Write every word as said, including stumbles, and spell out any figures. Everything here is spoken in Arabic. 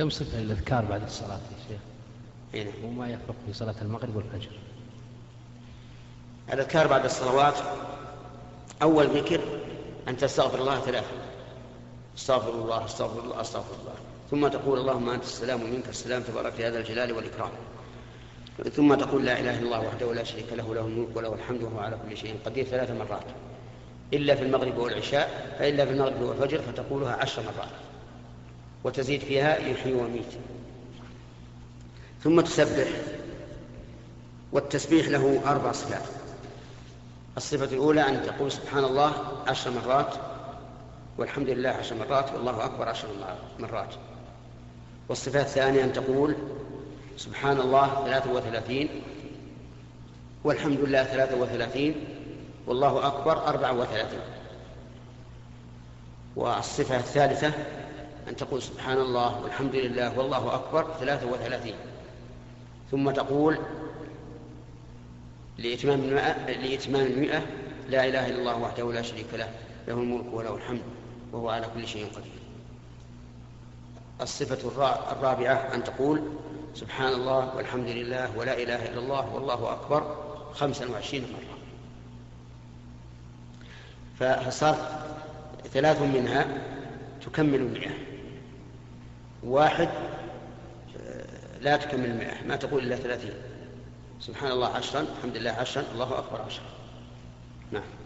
كم صفة الأذكار بعد الصلاة يا شيخ؟ يعني هو ما يفرق في صلاة المغرب والفجر. الأذكار بعد الصلوات، أول ذكر أن تستغفر الله ثلاثة، استغفر الله استغفر الله استغفر الله، ثم تقول اللهم أنت السلام ومنك السلام تبارك في هذا الجلال والإكرام، ثم تقول لا إله إلا الله وحده لا شريك له له الملك وله الحمد وهو على كل شيء قدير ثلاث مرات، إلا في المغرب والعشاء، فإلا في المغرب والفجر فتقولها عشر مرات وتزيد فيها يحيي ويميت. ثم تسبح، والتسبيح له أربع صفات. الصفة الأولى أن تقول سبحان الله عشر مرات، والحمد لله عشر مرات، والله أكبر عشر مرات. والصفة الثانية أن تقول سبحان الله ثلاثة وثلاثين، والحمد لله ثلاثة وثلاثين، والله أكبر أربعة وثلاثين. والصفة الثالثة أن تقول سبحان الله والحمد لله والله أكبر ثلاثة وثلاثين، ثم تقول لإتمام المئة, لإتمام المئة لا إله إلا الله وحده لا شريك له له الملك وله الحمد وهو على كل شيء قدير. الصفة الرابعة أن تقول سبحان الله والحمد لله ولا إله إلا الله والله أكبر خمسا وعشرين مرة. فصار ثلاث منها تكمل المئة، واحد لا تكمل المئة، ما تقول إلا ثلاثين، سبحان الله عشرا، الحمد لله عشرا، الله أكبر عشرا. نعم.